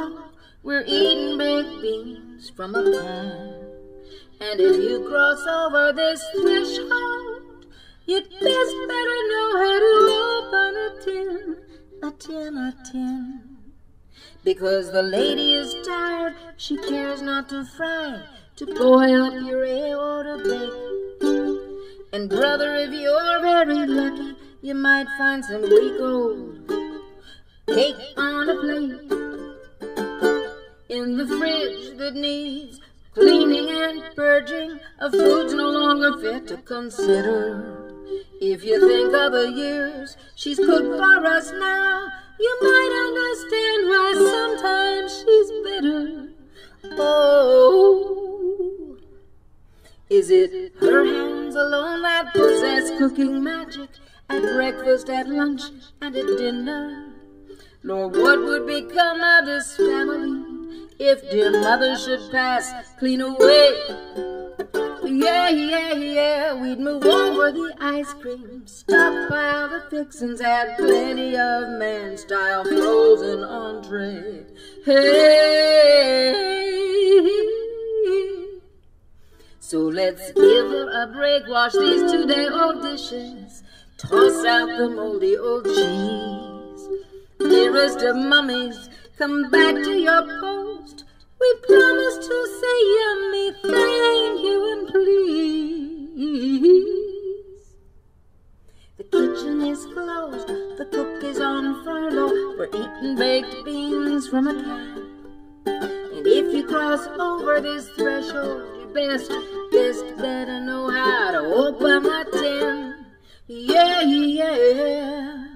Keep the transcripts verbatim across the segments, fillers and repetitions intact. tomorrow we're eating baked beans from a pan. And if you cross over this threshold, you'd best better know how to open a tin, a tin, a tin. Because the lady is tired, she cares not to fry, to boil, puree, or to bake. And brother, if you're very lucky, you might find some week old cake on a plate in the fridge that needs cleaning and purging of foods no longer fit to consider. If you think of the years she's cooked for us now, you might understand why sometimes she's bitter. Oh, is it her hands alone that possess cooking magic at breakfast, at lunch, and at dinner? Nor what would become of this family if dear mother should pass clean away? Yeah, yeah, yeah, we'd move over the ice cream, stockpile the fixins, and plenty of man-style frozen entree. Hey, so let's give her a break, wash these two-day-old dishes, toss out the moldy old cheese. Dearest of mummies, come back to your post. We promise to say yummy, thank you and please. The kitchen is closed, the cook is on furlough, we're eating baked beans from a can. And if you cross over this threshold, you best, best better know how to open a tin. Yeah, yeah.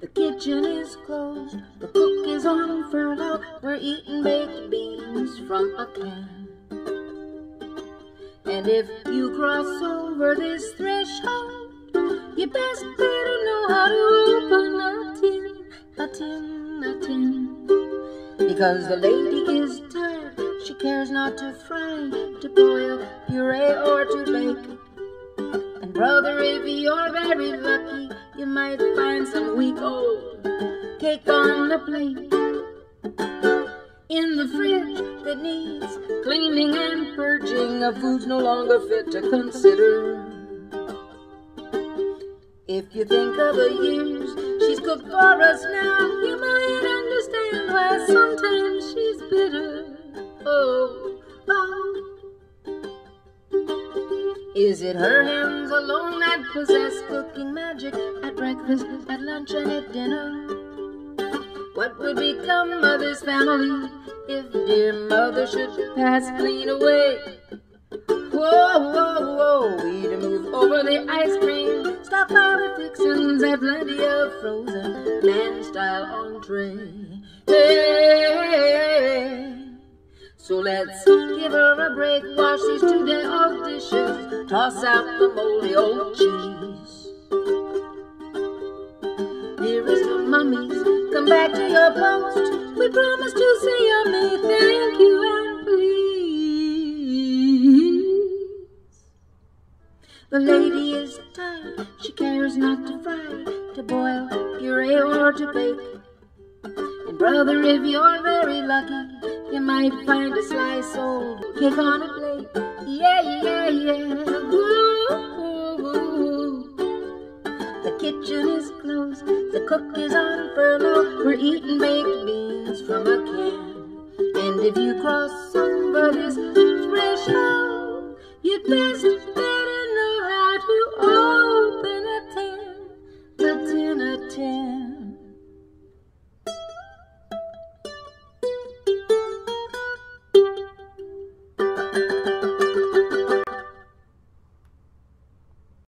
The kitchen is closed, the cook is on furlough, we're eating baked beans from a can. And if you cross over this threshold, you best better know how to open a tin, a tin, a tin. Because the lady is tired, she cares not to fry, to boil, puree, or to bake. And brother, if you're very lucky, you might find some week old cake on a plate in the fridge that needs cleaning and purging of foods no longer fit to consider. If you think of the years she's cooked for us now, you might understand why sometimes she's bitter. Oh, oh. Is it her hands alone that possess cooking magic? Breakfast, at lunch, and at dinner. What would become of this family if dear mother should pass clean away? Whoa, whoa, whoa, we'd move over the ice cream, stop by the fixins, have plenty of frozen man-style entree. Hey, so let's give her a break, wash these two-day-old dishes, toss out the moldy old cheese. Dearest mummies, come back to your post. We promise to say yummy, thank you and please. The lady is tired, she cares not to fry, to boil, puree, or to bake. And brother, if you're very lucky, you might find a slice old cake on a plate. Yeah, yeah, yeah. Ooh, ooh, ooh. The kitchen is closed, the cook is on furlough, we're eating baked beans from a can. And if you cross over this threshold, you'd best